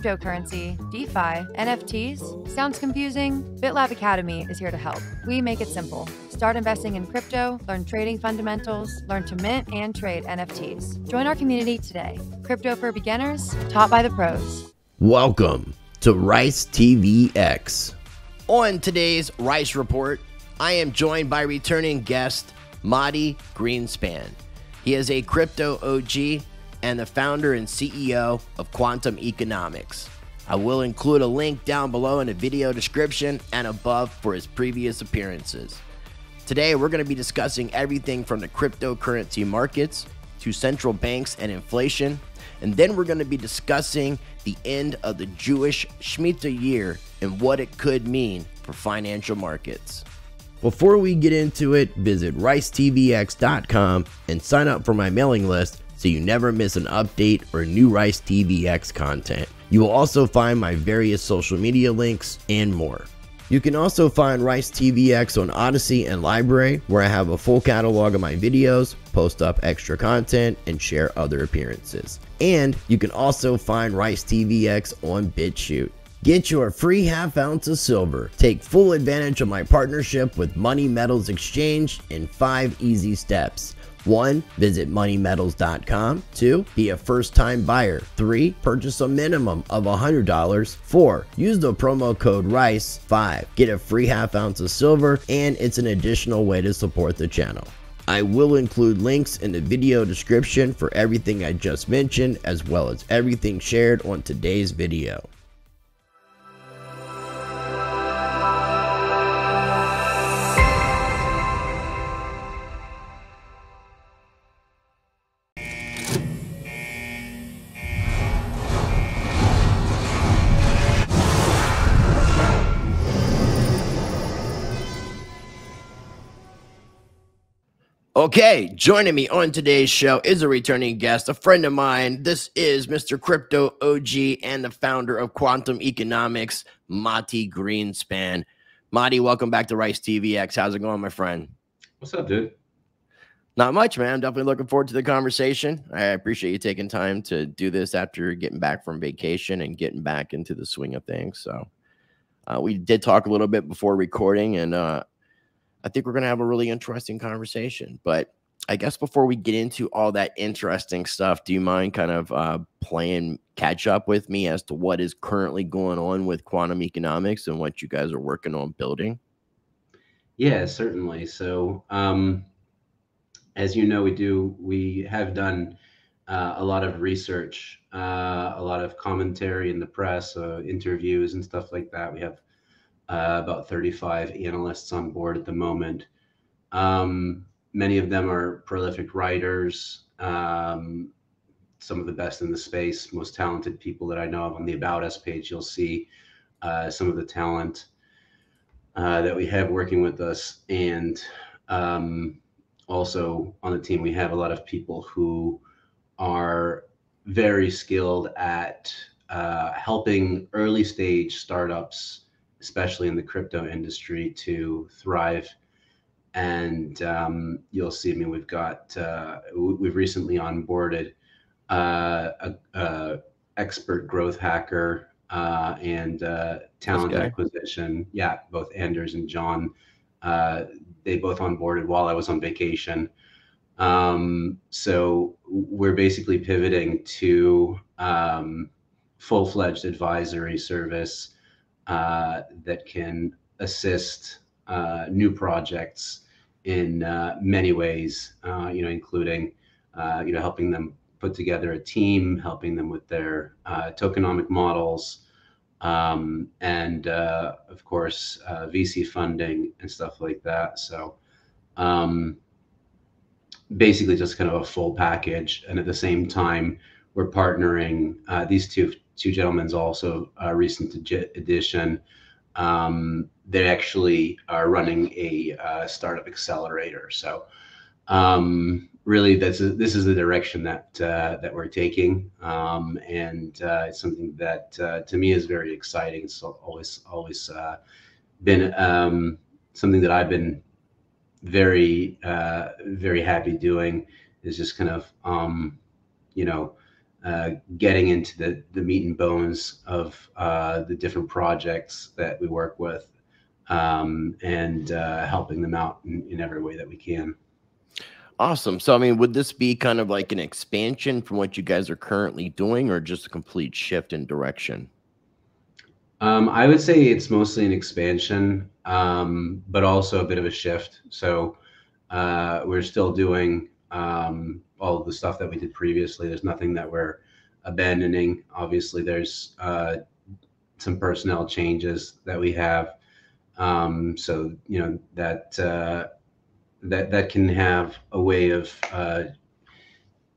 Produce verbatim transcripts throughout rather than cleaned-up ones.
cryptocurrency, DeFi, N F Ts? Sounds confusing? BitLab Academy is here to help. We make it simple. Start investing in crypto, learn trading fundamentals, learn to mint and trade N F Ts. Join our community today. Crypto for beginners, taught by the pros. Welcome to Rice T V X. On today's Rice Report, I am joined by returning guest, Mati Greenspan. He is a crypto O G and the founder and C E O of Quantum Economics. I will include a link down below in the video description and above for his previous appearances. Today, we're going to be discussing everything from the cryptocurrency markets to central banks and inflation. And then we're going to be discussing the end of the Jewish Shemitah year and what it could mean for financial markets. Before we get into it, visit rice t v x dot com and sign up for my mailing list so you never miss an update or new Rice T V X content. You will also find my various social media links and more. You can also find Rice T V X on Odyssey and Library, where I have a full catalog of my videos, post up extra content, and share other appearances. And you can also find Rice T V X on BitChute. Get your free half ounce of silver. Take full advantage of my partnership with Money Metals Exchange in five easy steps. One, visit Money Metals dot com. Two, be a first-time buyer. Three, purchase a minimum of one hundred dollars. Four, use the promo code RICE. Five, get a free half ounce of silver, and it's an additional way to support the channel. I will include links in the video description for everything I just mentioned, as well as everything shared on today's video. Okay, joining me on today's show is a returning guest, a friend of mine. This is Mister Crypto O G and the founder of Quantum Economics, Mati Greenspan. Mati, welcome back to Rice T V X. How's it going, my friend? What's up, dude? Not much, man. I'm definitely looking forward to the conversation. I appreciate you taking time to do this after getting back from vacation and getting back into the swing of things. So uh, we did talk a little bit before recording, and uh, I think we're going to have a really interesting conversation. But I guess before we get into all that interesting stuff, do you mind kind of uh, playing catch up with me as to what is currently going on with Quantum Economics and what you guys are working on building? Yeah, certainly. So um, as you know, we do, we have done uh, a lot of research, uh, a lot of commentary in the press, uh, interviews and stuff like that. We have Uh, about thirty-five analysts on board at the moment. Um, many of them are prolific writers, um, some of the best in the space, most talented people that I know of. On the About Us page, you'll see uh, some of the talent uh, that we have working with us. And um, also on the team, we have a lot of people who are very skilled at uh, helping early stage startups, especially in the crypto industry, to thrive. And um, you'll see, I mean, we've got, uh, we've recently onboarded uh, a, a expert growth hacker uh, and uh, talent acquisition. Yeah, both Anders and John, uh, they both onboarded while I was on vacation. Um, so we're basically pivoting to um, full-fledged advisory service Uh, that can assist uh, new projects in uh, many ways, uh, you know, including, uh, you know, helping them put together a team, helping them with their uh, tokenomic models, um, and uh, of course, uh, V C funding and stuff like that. So um, basically just kind of a full package. And at the same time, we're partnering, uh, these two Two gentlemen's also a recent addition. Um, they actually are running a uh, startup accelerator. So um, really, that's a, this is the direction that uh, that we're taking, um, and uh, it's something that uh, to me is very exciting. It's always always uh, been um, something that I've been very uh, very happy doing. Is just kind of um, you know. uh, getting into the, the meat and bones of uh, the different projects that we work with, um, and uh, helping them out in, in every way that we can. Awesome. So, I mean, would this be kind of like an expansion from what you guys are currently doing, or just a complete shift in direction? Um, I would say it's mostly an expansion, um, but also a bit of a shift. So uh, we're still doing um, all of the stuff that we did previously. There's nothing that we're abandoning. Obviously, there's uh, some personnel changes that we have. Um, so, you know, that... Uh, that that can have a way of uh,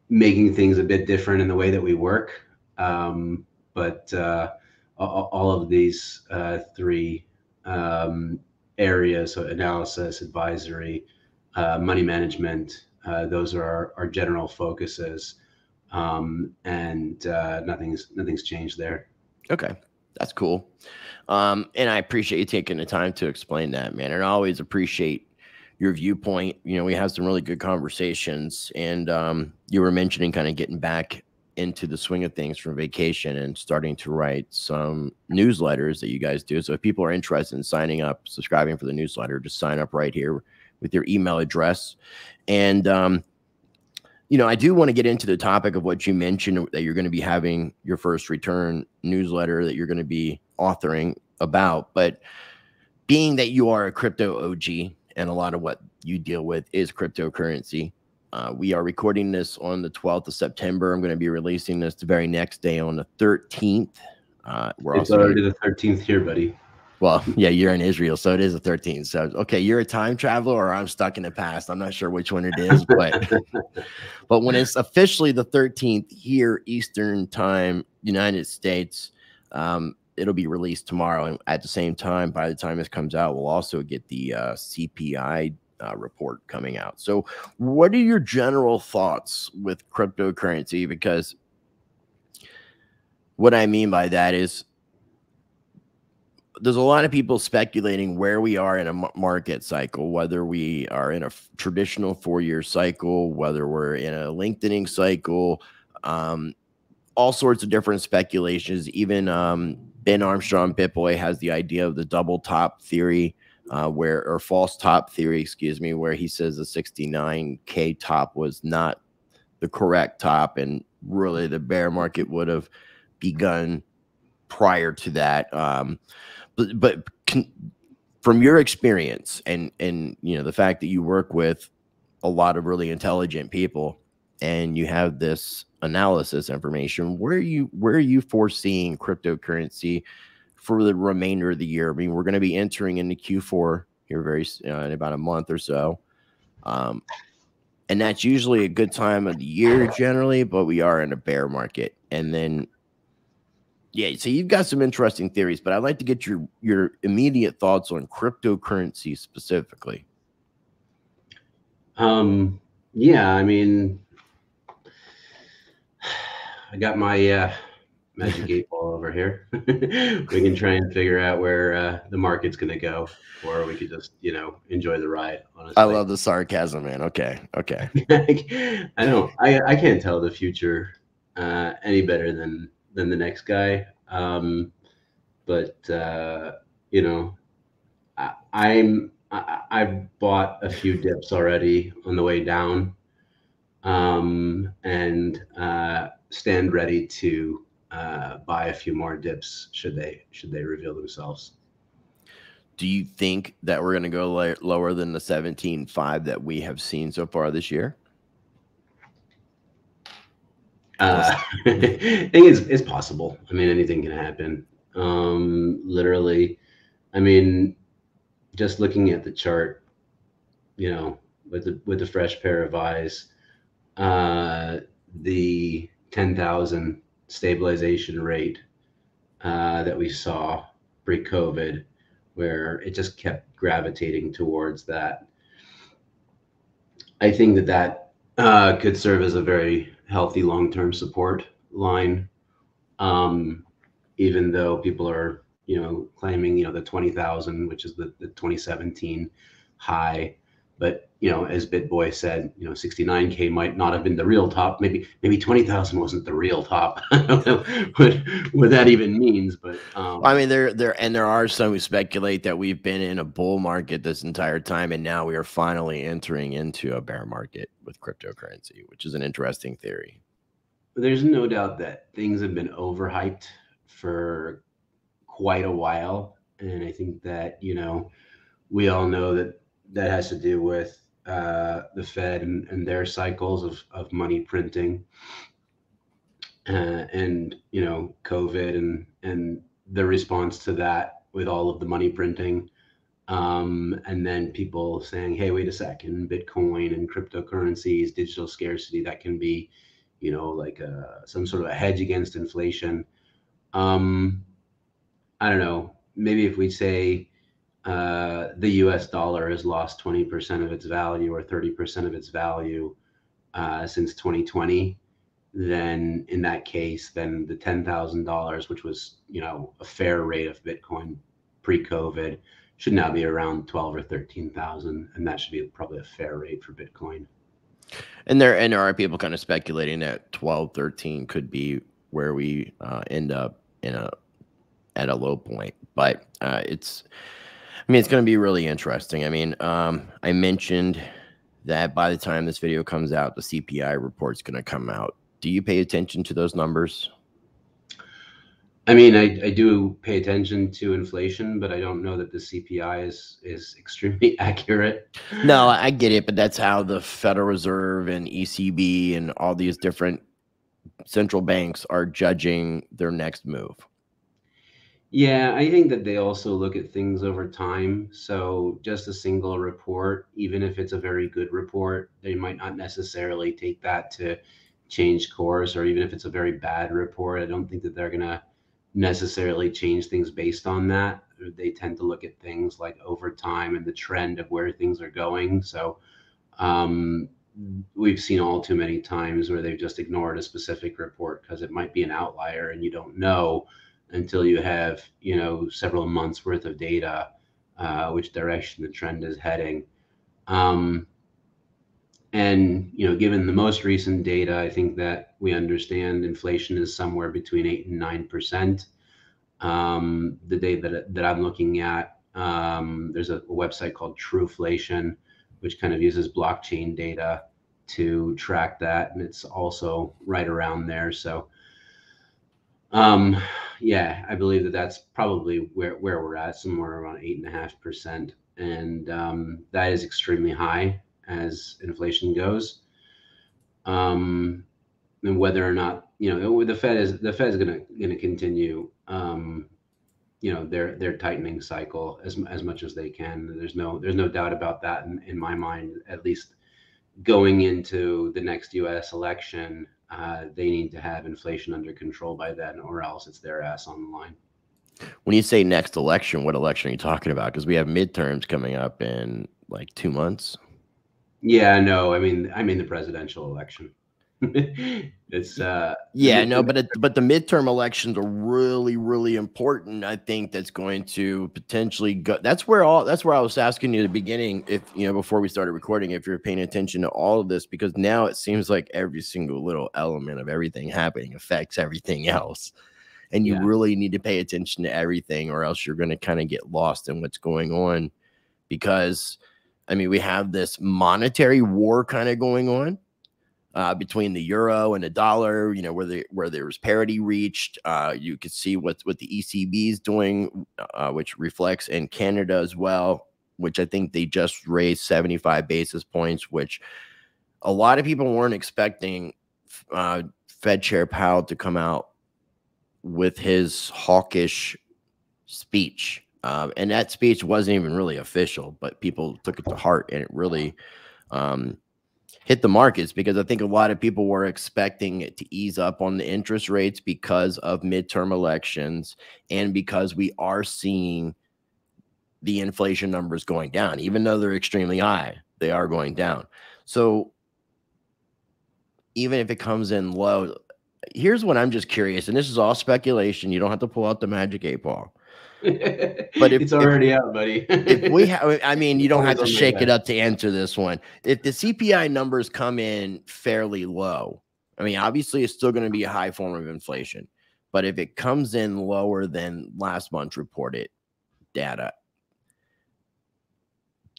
making things a bit different in the way that we work. Um, but uh, all of these uh, three um, areas, so analysis, advisory, uh, money management, uh, those are our, our general focuses. Um, and uh, nothing's, nothing's changed there. Okay. That's cool. Um, and I appreciate you taking the time to explain that, man. And I always appreciate your viewpoint. You know, we had some really good conversations, and um, you were mentioning kind of getting back into the swing of things from vacation and starting to write some newsletters that you guys do. So if people are interested in signing up, subscribing for the newsletter, just sign up right here with your email address. And, um, you know, I do want to get into the topic of what you mentioned, that you're going to be having your first return newsletter that you're going to be authoring about. But being that you are a crypto O G, and a lot of what you deal with is cryptocurrency. Uh, we are recording this on the twelfth of September. I'm going to be releasing this the very next day on the thirteenth. Uh, we're it's also already the thirteenth here, buddy. Well, yeah, you're in Israel, so it is the thirteenth. So, okay, you're a time traveler, or I'm stuck in the past. I'm not sure which one it is, but but when it's officially the thirteenth here, Eastern Time, United States, um, it'll be released tomorrow. And at the same time, by the time this comes out, we'll also get the uh, C P I uh, report coming out. So what are your general thoughts with cryptocurrency? Because what I mean by that is there's a lot of people speculating where we are in a market cycle, whether we are in a traditional four-year cycle, whether we're in a lengthening cycle, um, all sorts of different speculations. Even um, Ben Armstrong, BitBoy, has the idea of the double top theory, uh, where, or false top theory, excuse me, where he says the sixty-nine K top was not the correct top, and really the bear market would have begun prior to that. Um, but but can, from your experience, and and you know, the fact that you work with a lot of really intelligent people, and you have this analysis information, where are you where are you foreseeing cryptocurrency for the remainder of the year? I mean, we're going to be entering into Q four here very uh, in about a month or so, um, and that's usually a good time of the year generally. But we are in a bear market, and then yeah. So you've got some interesting theories, but I'd like to get your your immediate thoughts on cryptocurrency specifically. Um. Yeah. I mean, I got my uh, magic eight ball over here. We can try and figure out where uh, the market's going to go, or we could just, you know, enjoy the ride. Honestly, I love the sarcasm, man. Okay, okay. I don't. I I can't tell the future uh, any better than than the next guy. Um, but uh, you know, I, I'm I, I've bought a few dips already on the way down, um, and. Uh, stand ready to uh, buy a few more dips should they should they reveal themselves. Do you think that we're going to go lower than the seventeen point five that we have seen so far this year? Uh, I think it's, it's possible. I mean, anything can happen. Um, literally, I mean, just looking at the chart, you know, with the, with a fresh pair of eyes, uh, the ten thousand stabilization rate uh, that we saw pre-COVID, where it just kept gravitating towards that. I think that that uh, could serve as a very healthy long-term support line, um, even though people are, you know, claiming, you know, the twenty thousand, which is the, the twenty seventeen high. But you know, as BitBoy said, you know, sixty-nine K might not have been the real top. Maybe maybe twenty thousand wasn't the real top. I don't know what, what that even means. But um, I mean, there there and there are some who speculate that we've been in a bull market this entire time, and now we are finally entering into a bear market with cryptocurrency, which is an interesting theory. There's no doubt that things have been overhyped for quite a while, and I think that, you know, we all know that that has to do with Uh, the Fed and, and their cycles of, of money printing, uh, and, you know, COVID and, and the response to that with all of the money printing. Um, and then people saying, hey, wait a second, Bitcoin and cryptocurrencies, digital scarcity, that can be, you know, like a, some sort of a hedge against inflation. Um, I don't know, maybe if we say, Uh, the U S dollar has lost twenty percent of its value or thirty percent of its value uh, since twenty twenty, then in that case, then the ten thousand dollars, which was, you know, a fair rate of Bitcoin pre-COVID, should now be around twelve or thirteen thousand, and that should be probably a fair rate for Bitcoin. And there, and there are people kind of speculating that twelve, thirteen could be where we uh, end up in a at a low point, but uh, it's. I mean, it's going to be really interesting. I mean, um, I mentioned that by the time this video comes out, the C P I report's going to come out. Do you pay attention to those numbers? I mean, I, I do pay attention to inflation, but I don't know that the C P I is, is extremely accurate. No, I get it, but that's how the Federal Reserve and E C B and all these different central banks are judging their next move. Yeah, I think that they also look at things over time. So just a single report, even if it's a very good report, they might not necessarily take that to change course, or even if it's a very bad report, I don't think that they're going to necessarily change things based on that. They tend to look at things like over time and the trend of where things are going. So um, we've seen all too many times where they've just ignored a specific report because it might be an outlier and you don't know until you have, you know, several months worth of data, uh, which direction the trend is heading. Um, and, you know, given the most recent data, I think that we understand inflation is somewhere between eight and nine percent. Um, the data that, that I'm looking at, um, there's a, a website called Trueflation, which kind of uses blockchain data to track that. And it's also right around there. So, Um, yeah, I believe that that's probably where, where we're at, somewhere around eight and a half percent. And, um, that is extremely high as inflation goes. Um, and whether or not, you know, the Fed is, the Fed is going to, going to continue, um, you know, their, their tightening cycle as, as much as they can. There's no, there's no doubt about that in, in my mind, at least going into the next U S election. Uh, they need to have inflation under control by then, or else it's their ass on the line. When you say next election, what election are you talking about? Because we have midterms coming up in like two months. Yeah, no, I mean, I mean the presidential election. it's uh, yeah, no, but it, but the midterm elections are really, really important. I think that's going to potentially go. That's where all. That's where I was asking you at the beginning, if you know, before we started recording, if you're paying attention to all of this, because now it seems like every single little element of everything happening affects everything else, and you yeah. really need to pay attention to everything, or else you're going to kind of get lost in what's going on, because I mean we have this monetary war kind of going on. Uh, between the euro and the dollar, you know, where the where there was parity reached, uh, you could see what what the E C B is doing, uh, which reflects in Canada as well, which I think they just raised seventy-five basis points, which a lot of people weren't expecting. Uh, Fed Chair Powell to come out with his hawkish speech, um, and that speech wasn't even really official, but people took it to heart, and it really. Um, hit the markets, because I think a lot of people were expecting it to ease up on the interest rates because of midterm elections and because we are seeing the inflation numbers going down. Even though they're extremely high, they are going down. So even if it comes in low, here's what I'm just curious, and this is all speculation. You don't have to pull out the magic eight ball. But if, it's already if, out, buddy. if we have, I mean, you don't have to shake it up to answer this one. If the C P I numbers come in fairly low, I mean, obviously it's still going to be a high form of inflation. But if it comes in lower than last month's reported data,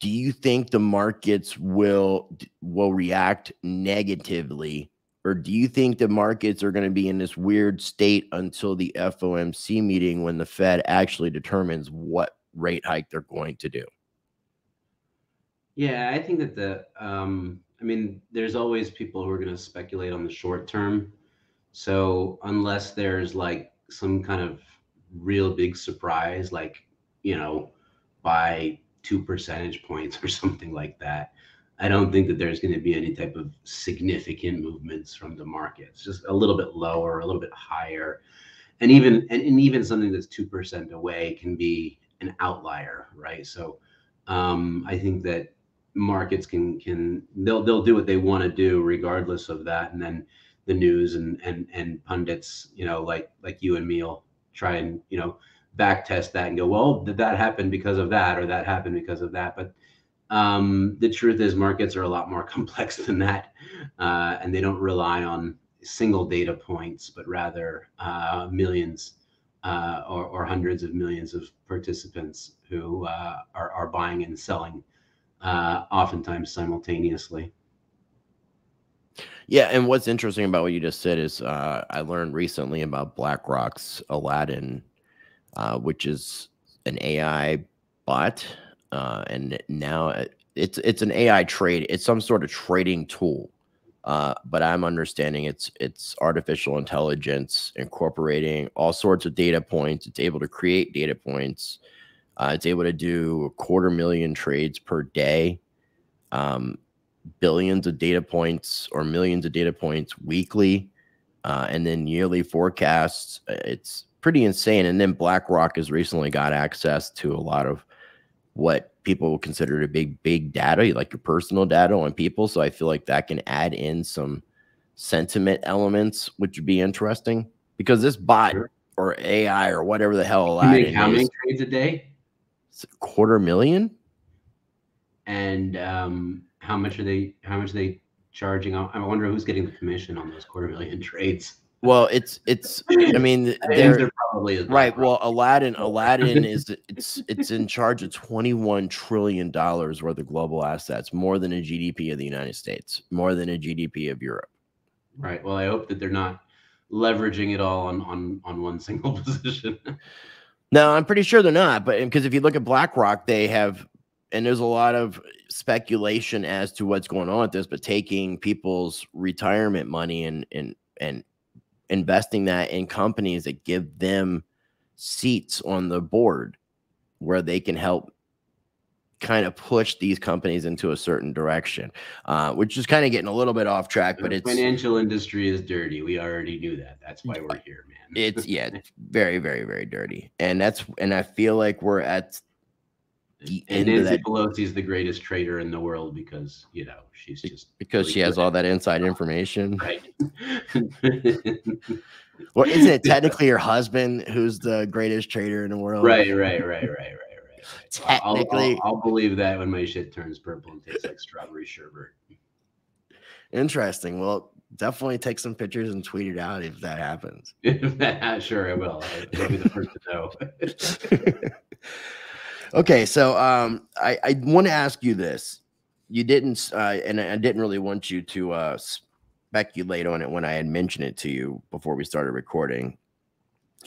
do you think the markets will will react negatively? Or do you think the markets are going to be in this weird state until the F O M C meeting when the Fed actually determines what rate hike they're going to do? Yeah, I think that the, um, I mean, there's always people who are going to speculate on the short term. So unless there's like some kind of real big surprise, like, you know, by two percentage points or something like that, I don't think that there's going to be any type of significant movements from the markets. Just a little bit lower, a little bit higher, and even and, and even something that's two percent away can be an outlier, right? So um, I think that markets can can they'll they'll do what they want to do regardless of that. And then the news and and and pundits, you know, like like you and me, will try and you know back test that and go, well, did that happen because of that, or that happened because of that, but. Um, the truth is markets are a lot more complex than that, uh, and they don't rely on single data points, but rather uh, millions uh, or, or hundreds of millions of participants who uh, are, are buying and selling, uh, oftentimes simultaneously. Yeah, and what's interesting about what you just said is uh, I learned recently about BlackRock's Aladdin, uh, which is an A I bot. Uh, and now it, it's it's an A I trade. It's some sort of trading tool, uh, but I'm understanding it's it's artificial intelligence incorporating all sorts of data points. It's able to create data points. Uh, it's able to do a quarter million trades per day, um, billions of data points or millions of data points weekly, uh, and then yearly forecasts. It's pretty insane. And then BlackRock has recently got access to a lot of what people will consider to be big data, like your personal data on people. So I feel like that can add in some sentiment elements, which would be interesting because this bot sure. or A I or whatever the hell. You make how many trades a day? It's a quarter million. And um, how much are they? How much are they charging? I wonder who's getting the commission on those quarter million trades. Well, it's it's. I mean, there probably is right. Well, Aladdin, Aladdin is it's it's in charge of twenty-one trillion dollars worth of global assets, more than a G D P of the United States, more than a G D P of Europe. Right. Well, I hope that they're not leveraging it all on on on one single position. No, I'm pretty sure they're not. But because if you look at BlackRock, they have. And there's a lot of speculation as to what's going on with this, but taking people's retirement money and and and. investing that in companies that give them seats on the board where they can help kind of push these companies into a certain direction, uh, which is kind of getting a little bit off track, but the it's financial industry is dirty. We already knew that. That's why we're here, man. It's yeah, it's very, very, very dirty. And that's, and I feel like we're at the and end Nancy Pelosi is the greatest trader in the world because, you know, she's just because she has all that inside information. Right. Well, isn't it technically your husband who's the greatest trader in the world? Right, right, right, right, right, right. Technically. I'll, I'll, I'll believe that when my shit turns purple and tastes like strawberry sherbet. Interesting. Well, definitely take some pictures and tweet it out if that happens. Sure, I will. I'll be the first to know. Okay, so um, I, I want to ask you this. You didn't, uh, and I didn't really want you to uh, speculate on it when I had mentioned it to you before we started recording,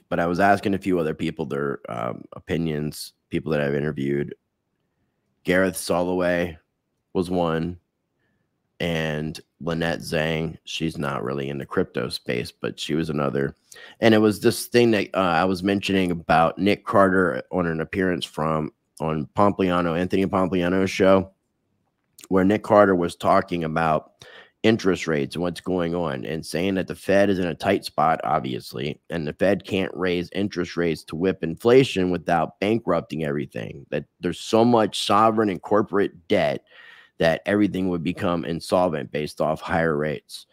but I was asking a few other people their um, opinions, people that I've interviewed. Gareth Soloway was one, and Lynette Zhang, she's not really in the crypto space, but she was another. And it was this thing that uh, I was mentioning about Nick Carter on an appearance from on Pompliano, Anthony Pompliano's show, where Nick Carter was talking about interest rates and what's going on and saying that the Fed is in a tight spot, obviously, and the Fed can't raise interest rates to whip inflation without bankrupting everything, that there's so much sovereign and corporate debt that everything would become insolvent based off higher rates.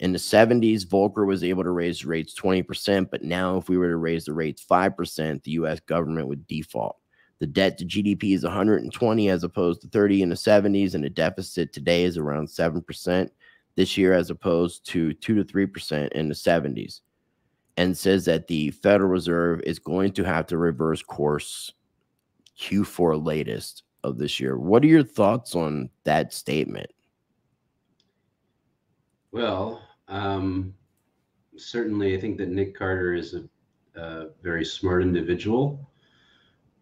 In the seventies, Volcker was able to raise rates twenty percent, but now if we were to raise the rates five percent, the U S government would default. The debt to G D P is one hundred twenty as opposed to thirty in the seventies, and the deficit today is around seven percent this year as opposed to two to three percent in the seventies. And says that the Federal Reserve is going to have to reverse course Q four latest of this year. What are your thoughts on that statement? Well, um, certainly I think that Nick Carter is a, a very smart individual.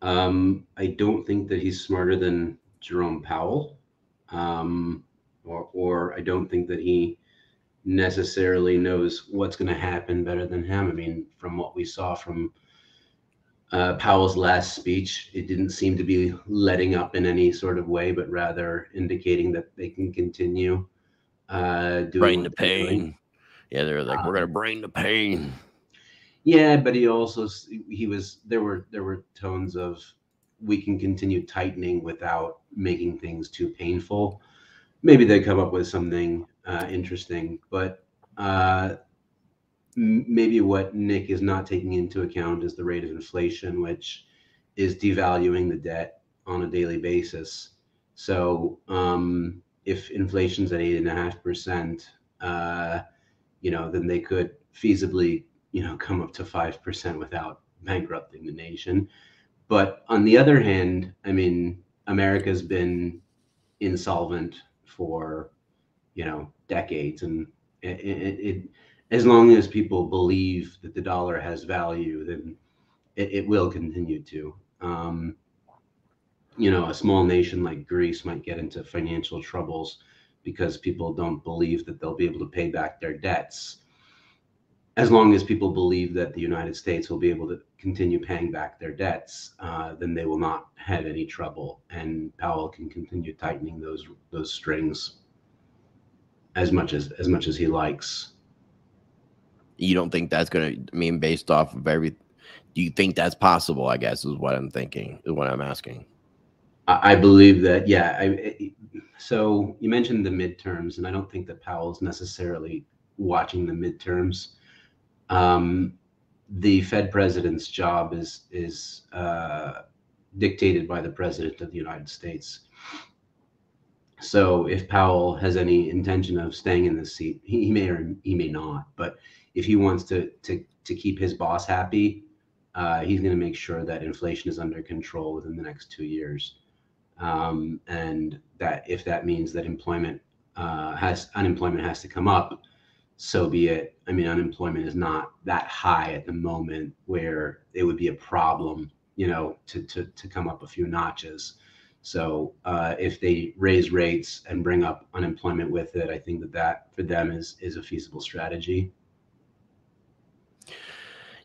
Um, I don't think that he's smarter than Jerome Powell, um, or, or I don't think that he necessarily knows what's going to happen better than him. I mean, from what we saw from uh, Powell's last speech, it didn't seem to be letting up in any sort of way, but rather indicating that they can continue uh, doing brain the pain. Doing. Yeah, they're like, um, we're going to brain the pain. Yeah, but he also he was there were there were tones of we can continue tightening without making things too painful. Maybe they come up with something uh, interesting, but uh, maybe what Nick is not taking into account is the rate of inflation, which is devaluing the debt on a daily basis. So um, if inflation's at eight and a half percent, you know, then they could feasibly, you know, come up to five percent without bankrupting the nation. But on the other hand, I mean, America's been insolvent for, you know, decades. And it, it, it, as long as people believe that the dollar has value, then it, it will continue to. Um, you know, a small nation like Greece might get into financial troubles because people don't believe that they'll be able to pay back their debts, as long as people believe that the United States will be able to continue paying back their debts, uh, then they will not have any trouble. And Powell can continue tightening those those strings as much as as much as he likes. You don't think that's going to, I mean, based off of every, do you think that's possible, I guess, is what I'm thinking, is what I'm asking. I, I believe that, yeah. I, it, so you mentioned the midterms, and I don't think that Powell's necessarily watching the midterms. Um, the Fed president's job is, is uh, dictated by the president of the United States. So if Powell has any intention of staying in this seat, he, he may or he may not, but if he wants to, to, to keep his boss happy, uh, he's going to make sure that inflation is under control within the next two years. Um, and that if that means that employment uh, has, unemployment has to come up, so be it. I mean, unemployment is not that high at the moment where it would be a problem, you know, to to, to come up a few notches. So uh, if they raise rates and bring up unemployment with it, I think that that for them is is a feasible strategy.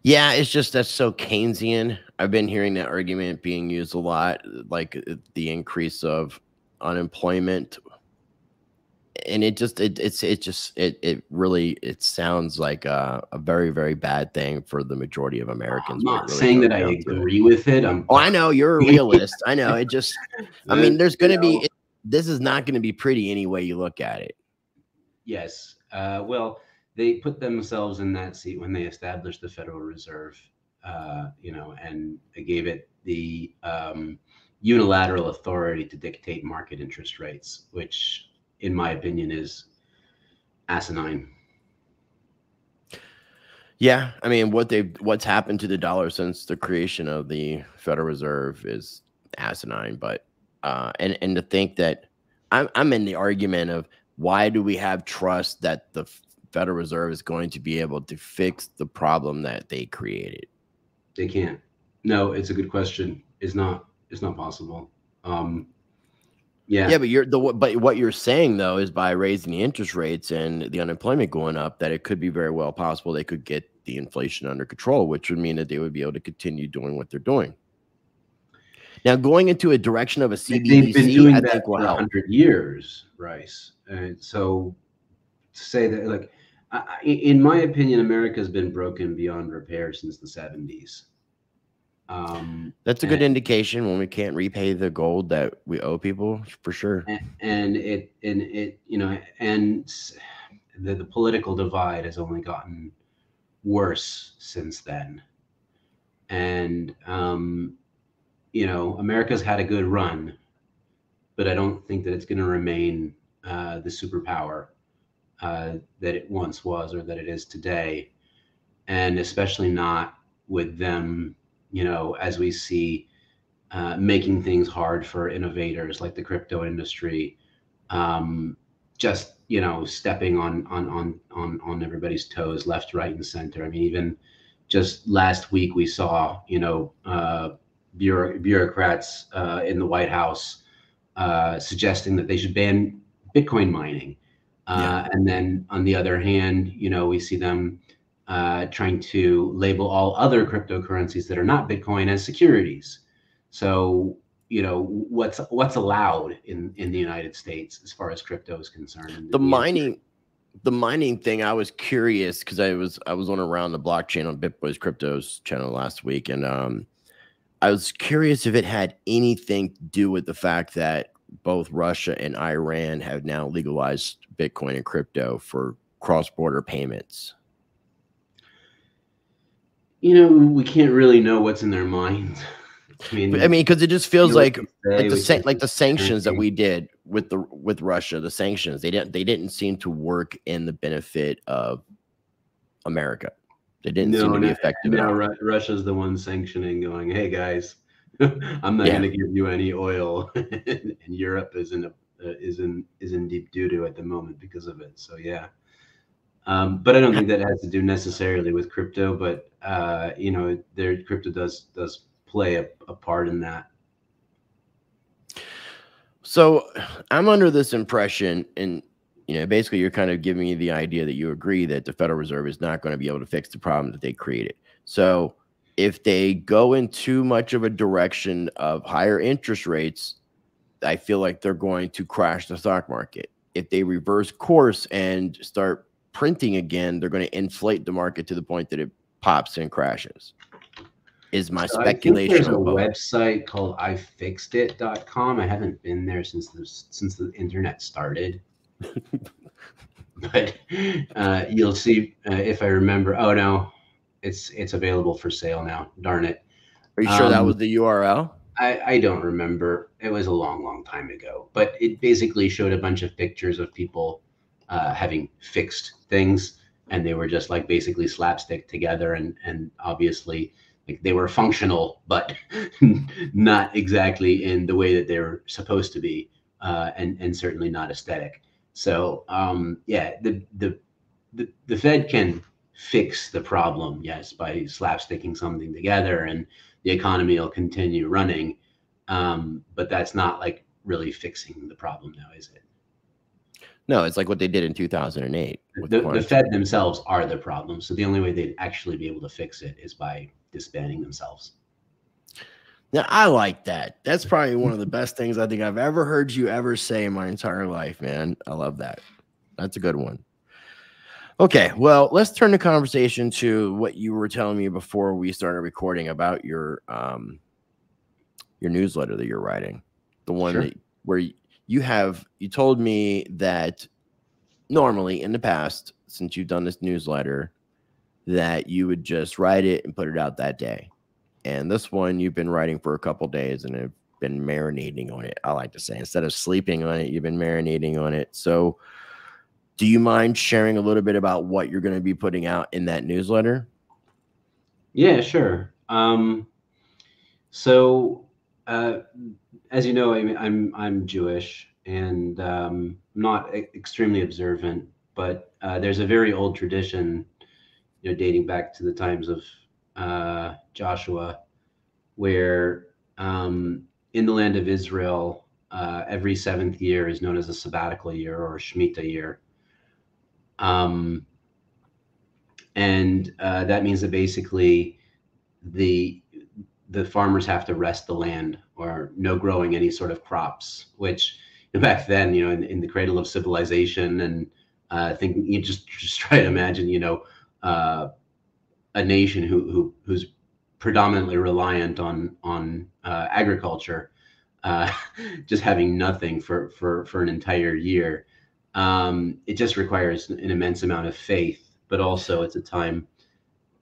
Yeah, it's just that's so Keynesian. I've been hearing that argument being used a lot, like the increase of unemployment. And it just it it's it just it it really it sounds like a, a very very bad thing for the majority of Americans. I'm not really saying that I agree with it. I'm oh, I know you're a realist. I know it just. I mean, there's going to be it, this is not going to be pretty any way you look at it. Yes. Uh, well, they put themselves in that seat when they established the Federal Reserve, uh, you know, and gave it the um, unilateral authority to dictate market interest rates, which, in my opinion, is asinine. Yeah, I mean, what they've what's happened to the dollar since the creation of the Federal Reserve is asinine. But uh, and and to think that I'm I'm in the argument of why do we have trust that the Federal Reserve is going to be able to fix the problem that they created? They can't. No, it's a good question. It's not. It's not possible. Um, Yeah. Yeah, but you're the but what you're saying though is by raising the interest rates and the unemployment going up, that it could be very well possible they could get the inflation under control, which would mean that they would be able to continue doing what they're doing. Now, going into a direction of a C B D C, they've been doing I that think, for wow. one hundred years, Rice. And so, to say that, like, I, in my opinion, America's been broken beyond repair since the seventies. Um, that's a good and, indication when we can't repay the gold that we owe people for sure. And, and it, and it, you know, and the, the political divide has only gotten worse since then. And, um, you know, America's had a good run, but I don't think that it's going to remain uh, the superpower uh, that it once was or that it is today. And especially not with them, you know, as we see uh, making things hard for innovators like the crypto industry, um, just, you know, stepping on, on, on, on, on everybody's toes, left, right, and center. I mean, even just last week we saw, you know, uh, bureau bureaucrats uh, in the White House uh, suggesting that they should ban Bitcoin mining. Uh, yeah. And then on the other hand, you know, we see them uh, trying to label all other cryptocurrencies that are not Bitcoin as securities. So, you know, what's what's allowed in, in the United States as far as crypto is concerned. The mining. The mining thing, I was curious because I was I was on Around the Blockchain on BitBoy's Crypto's channel last week, and um, I was curious if it had anything to do with the fact that both Russia and Iran have now legalized Bitcoin and crypto for cross-border payments. You know, we can't really know what's in their minds. I mean, I mean, because it just feels like like the like the sanctions that we did with the with Russia, the sanctions they didn't they didn't seem to work in the benefit of America. They didn't seem to be effective. Now Russia's the one sanctioning, going, "Hey guys, I'm not going to give you any oil," and Europe is in a, uh, is in is in deep doo doo at the moment because of it. So yeah, um, but I don't think that has to do necessarily with crypto. But uh, you know, their crypto does does. play a, a part in that. So I'm under this impression, and you know, basically you're kind of giving me the idea that you agree that the Federal Reserve is not going to be able to fix the problem that they created. So if they go in too much of a direction of higher interest rates, I feel like they're going to crash the stock market. If they reverse course and start printing again, they're going to inflate the market to the point that it pops and crashes. Is my so speculation. I think there's a website called I fixed it dot com. I haven't been there since the since the internet started, but uh, you'll see uh, if I remember. Oh no, it's it's available for sale now. Darn it! Are you um, sure that was the U R L? I I don't remember. It was a long, long time ago. But it basically showed a bunch of pictures of people uh, having fixed things, and they were just like basically slapstick together, and and obviously. Like they were functional, but not exactly in the way that they were supposed to be, uh, and and certainly not aesthetic. So um, yeah, the, the the the Fed can fix the problem, yes, by slapsticking something together, and the economy will continue running. Um, but that's not like really fixing the problem now, is it? No, it's like what they did in two thousand eight. The, the Fed themselves are the problem. So the only way they'd actually be able to fix it is by disbanding themselves. Now, I like that. That's probably one of the best things I think I've ever heard you ever say in my entire life, man. I love that. That's a good one. Okay, well, let's turn the conversation to what you were telling me before we started recording about your um, your newsletter that you're writing. The one sure. that, where you... You have, you told me that normally in the past, since you've done this newsletter, that you would just write it and put it out that day. And this one you've been writing for a couple of days and have been marinating on it. I like to say, instead of sleeping on it, you've been marinating on it. So do you mind sharing a little bit about what you're going to be putting out in that newsletter? Yeah, sure. Um, so, uh, as you know, I, I'm I'm Jewish and um, not e extremely observant, but uh, there's a very old tradition, you know, dating back to the times of uh, Joshua, where um, in the land of Israel, uh, every seventh year is known as a sabbatical year or a Shemitah year, um, and uh, that means that basically the the farmers have to rest the land or no growing any sort of crops, which back then, you know, in, in the cradle of civilization and uh, thinking, you just, just try to imagine, you know, uh, a nation who, who who's predominantly reliant on, on uh, agriculture, uh, just having nothing for, for, for an entire year. Um, it just requires an immense amount of faith, but also it's a time.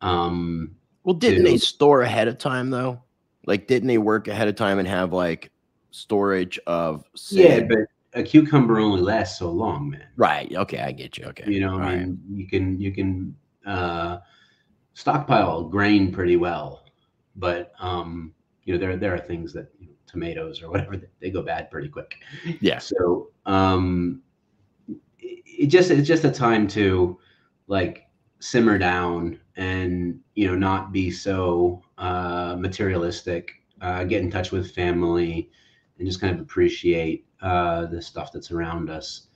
Um, well, didn't to... they store ahead of time though? Like, didn't they work ahead of time and have like storage of? Sand? Yeah, but a cucumber only lasts so long, man. Right. Okay, I get you. Okay. You know, I mean, right. you can you can uh, stockpile grain pretty well, but um, you know, there there are things that you know, tomatoes or whatever they go bad pretty quick. Yeah. So. Um, It just it's just a time to like simmer down and you know not be so uh, materialistic. Uh, get in touch with family and just kind of appreciate uh, the stuff that's around us.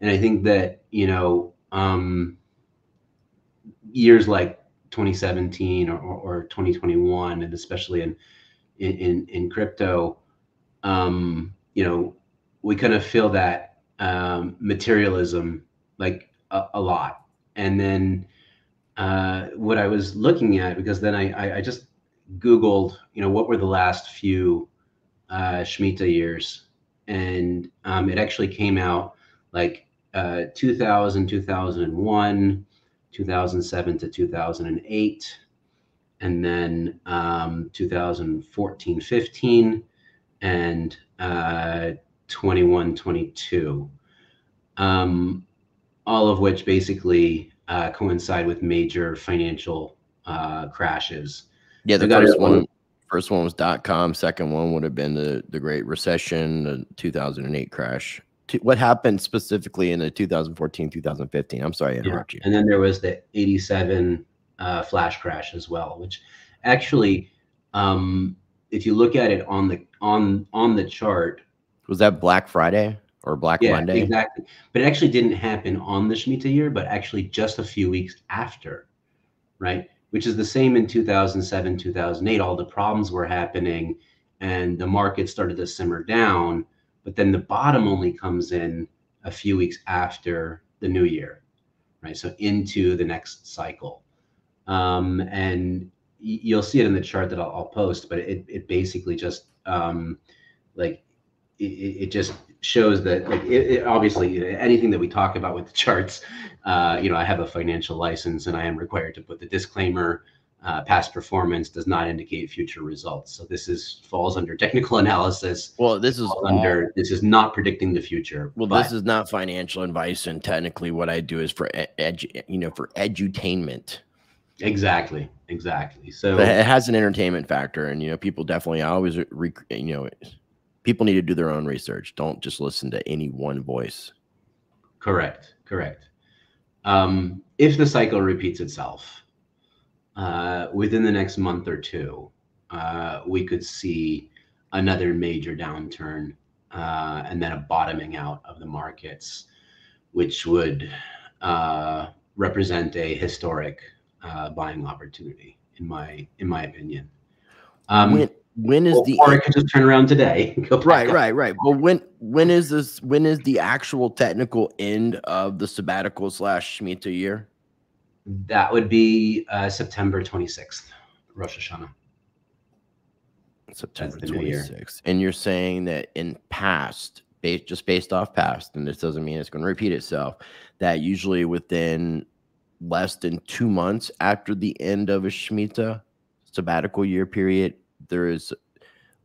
And I think that you know um, years like twenty seventeen or, or, or twenty twenty-one, and especially in in in crypto, um, you know we kind of feel that. Um, materialism, like a, a lot. And then uh, what I was looking at, because then I, I, I just Googled, you know, what were the last few uh, Shemitah years? And um, it actually came out like uh, two thousand, two thousand one, two thousand seven to two thousand eight, and then um, two thousand fourteen, fifteen, and uh, twenty-one, twenty-two, um, all of which basically uh, coincide with major financial uh, crashes. Yeah, the first one, first one was dot com. Second one would have been the, the Great Recession, the two thousand eight crash. What happened specifically in the two thousand fourteen, two thousand fifteen? I'm sorry, I interrupted you. And then there was the eighty-seven uh, flash crash as well, which actually, um, if you look at it on the on on the chart. Was that Black Friday or Black yeah, Monday? Yeah, exactly. But it actually didn't happen on the Shemitah year, but actually just a few weeks after, right? Which is the same in two thousand seven, two thousand eight. All the problems were happening and the market started to simmer down, but then the bottom only comes in a few weeks after the new year, right? So into the next cycle. Um, and you'll see it in the chart that I'll, I'll post, but it, it basically just um, like, It, it just shows that like it, it obviously anything that we talk about with the charts, uh, you know, I have a financial license and I am required to put the disclaimer, uh, past performance does not indicate future results. So this is falls under technical analysis. Well, this is under, all, this is not predicting the future. Well, but, this is not financial advice. And technically what I do is for, edu, you know, for edutainment. Exactly. Exactly. So but it has an entertainment factor and, you know, people definitely I always, re, you know, people need to do their own research. Don't just listen to any one voice. Correct. Correct. Um, if the cycle repeats itself uh, within the next month or two, uh, we could see another major downturn uh, and then a bottoming out of the markets, which would uh, represent a historic uh, buying opportunity, in my in my opinion. Um, when When is well, the or it could just turn around today? Right, up. right, right. But when when is this? When is the actual technical end of the sabbatical slash Shemitah year? That would be uh, September twenty sixth, Rosh Hashanah. September twenty sixth, and you're saying that in past, based just based off past, and this doesn't mean it's going to repeat itself. That usually within less than two months after the end of a Shemitah sabbatical year period. There is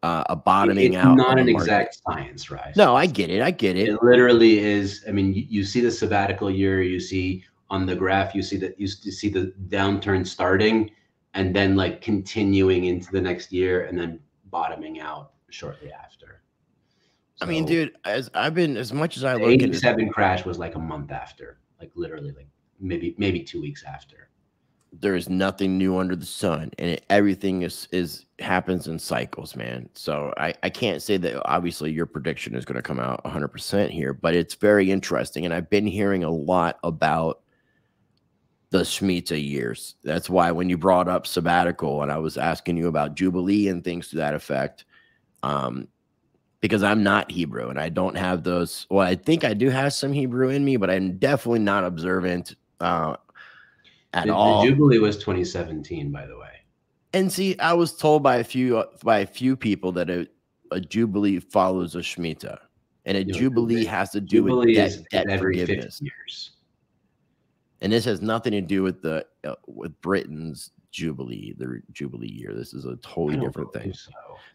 uh, a bottoming out. It's not an exact science, right? No, I get it. I get it. It literally is. I mean, you, you see the sabbatical year. You see on the graph. You see that you see the downturn starting, and then like continuing into the next year, and then bottoming out shortly after. So, I mean, dude, as I've been as much as I look at it, eighty-seven crash was like a month after, like literally, like maybe maybe two weeks after. There is nothing new under the sun, and it, everything is is happens in cycles, man. So I I can't say that obviously your prediction is going to come out one hundred percent here, but it's very interesting, and I've been hearing a lot about the Shemitah years. That's why when you brought up sabbatical, and I was asking you about Jubilee and things to that effect, um, because I'm not Hebrew and I don't have those. Well, I think I do have some Hebrew in me, but I'm definitely not observant. Uh, At the, all. The Jubilee was twenty seventeen, by the way. And see, I was told by a few by a few people that a, a Jubilee follows a Shemitah. And a jubilee has to do with debt, debt forgiveness. Years. And this has nothing to do with the uh, with Britain's jubilee, their jubilee year. This is a totally different thing. So.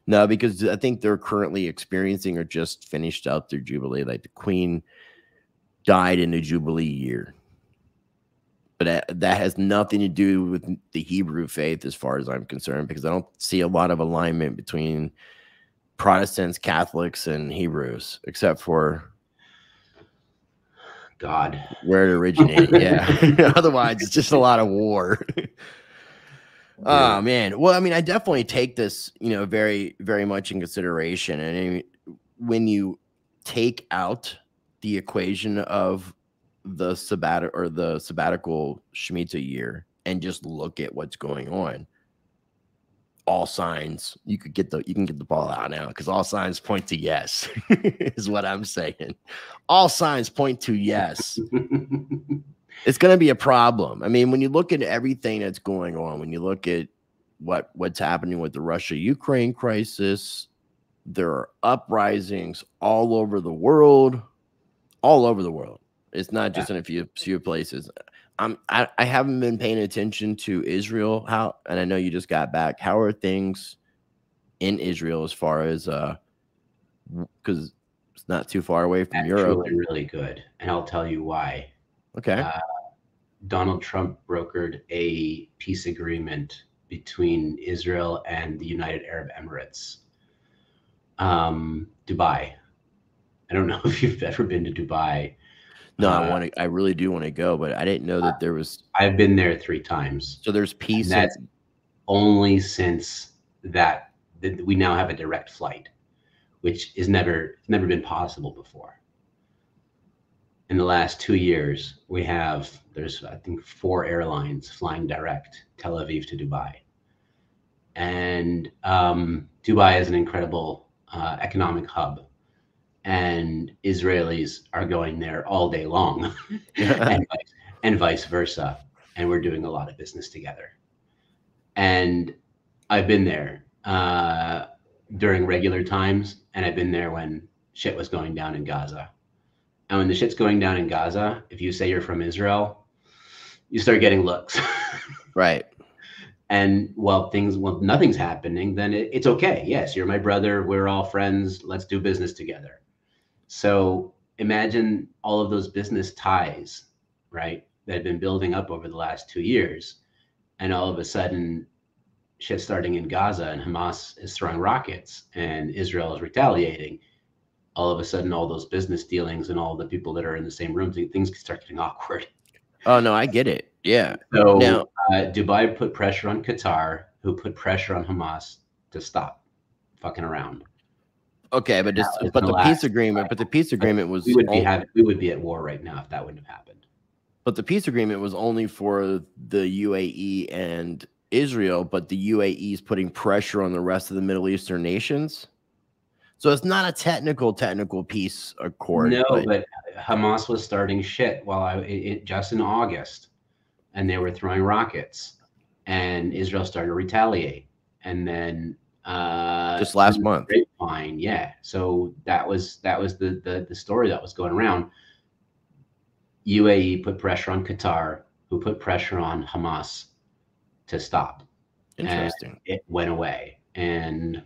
No, because I think they're currently experiencing or just finished out their jubilee. Like the Queen died in a jubilee year, but that, that has nothing to do with the Hebrew faith, as far as I'm concerned, because I don't see a lot of alignment between Protestants, Catholics, and Hebrews, except for God, where it originated. Yeah. Otherwise, it's just a lot of war. Yeah. Oh man. Well, I mean, I definitely take this, you know, very, very much in consideration. And I mean, when you take out the equation of the sabbat or the sabbatical Shemitah year and just look at what's going on, all signs you could get the you can get the ball out now, because all signs point to yes. Is what I'm saying. All signs point to yes. It's going to be a problem. I mean, when you look at everything that's going on, when you look at what what's happening with the Russia-Ukraine crisis, there are uprisings all over the world, all over the world. It's not just yeah. in a few few places. I'm, I, I haven't been paying attention to Israel. How, and I know you just got back. How are things in Israel as far as, uh, because it's not too far away from Europe? Actually, really good. And I'll tell you why. Okay. Uh, Donald Trump brokered a peace agreement between Israel and the United Arab Emirates, um, Dubai. I don't know if you've ever been to Dubai. No, uh, I want to. I really do want to go, but I didn't know that there was. I've been there three times. So there's peace. And that's only since that, that we now have a direct flight, which is never never been possible before. In the last two years, we have there's I think four airlines flying direct Tel Aviv to Dubai, and um, Dubai is an incredible uh, economic hub. And Israelis are going there all day long, and, and vice versa. And we're doing a lot of business together. And I've been there uh, during regular times, and I've been there when shit was going down in Gaza. And when the shit's going down in Gaza, if you say you're from Israel, you start getting looks. Right. And while things, well, nothing's happening, then it, it's okay. Yes, you're my brother. We're all friends. Let's do business together. So imagine all of those business ties, right, that have been building up over the last two years. And all of a sudden, shit's starting in Gaza and Hamas is throwing rockets and Israel is retaliating. All of a sudden, all those business dealings and all the people that are in the same room, things can start getting awkward. Oh, no, I get it. Yeah. So now, uh, Dubai put pressure on Qatar, who put pressure on Hamas to stop fucking around. Okay, but just but the, the peace agreement, but the peace agreement was we would be having, we would be at war right now if that wouldn't have happened. But the peace agreement was only for the U A E and Israel, but the U A E is putting pressure on the rest of the Middle Eastern nations. So it's not a technical technical peace accord. No, but, but Hamas was starting shit while I it, just in August, and they were throwing rockets, and Israel started to retaliate, and then. Uh, just last month. Fine, yeah. So that was that was the, the the story that was going around. U A E put pressure on Qatar, who put pressure on Hamas to stop. Interesting. And it went away, and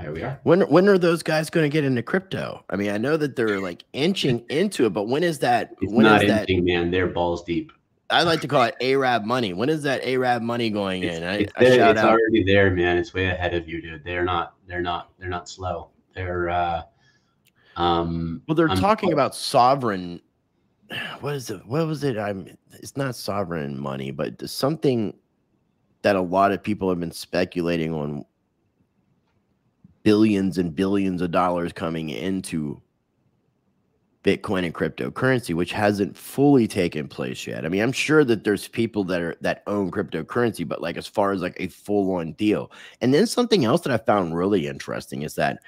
here we are. When when are those guys going to get into crypto? I mean, I know that they're like inching into it, but when is that? It's when not is inching, that, man. They're balls deep. I like to call it Arab money. When is that Arab money going in? I, it's there, I shout it's out. already there, man. It's way ahead of you, dude. They're not. They're not. They're not slow. They're. Uh, um, well, they're I'm, talking about sovereign. What is it? What was it? I'm. It's not sovereign money, but something that a lot of people have been speculating on. Billions and billions of dollars coming into Bitcoin and cryptocurrency, which hasn't fully taken place yet. I mean, I'm sure that there's people that are that own cryptocurrency, but like as far as like a full-on deal. And then something else that I found really interesting is that,